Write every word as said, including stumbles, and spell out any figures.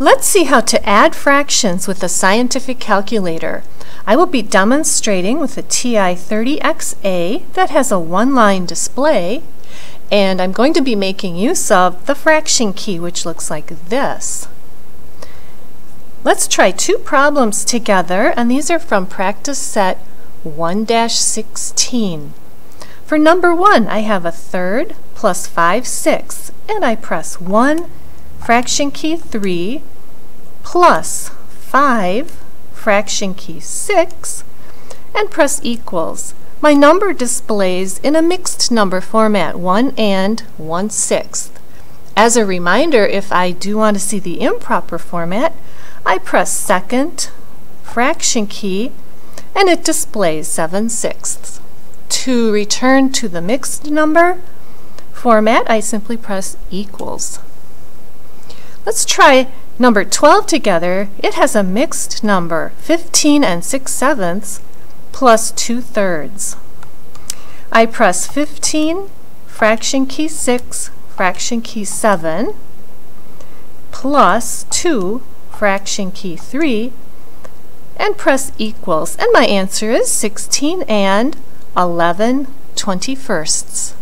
Let's see how to add fractions with a scientific calculator. I will be demonstrating with a T I thirty X A that has a one-line display, and I'm going to be making use of the fraction key, which looks like this. Let's try two problems together, and these are from practice set one dash sixteen. For number one, I have a third plus five sixths, and I press one, fraction key three, plus five, fraction key six, and press equals. My number displays in a mixed number format, one and one sixth. As a reminder, if I do want to see the improper format, I press second, fraction key, and it displays seven sixths. To return to the mixed number format, I simply press equals. Let's try number twelve together. It has a mixed number, fifteen and six sevenths plus two thirds. I press fifteen, fraction key six, fraction key seven, plus two, fraction key three, and press equals. And my answer is sixteen and eleven twenty-firsts.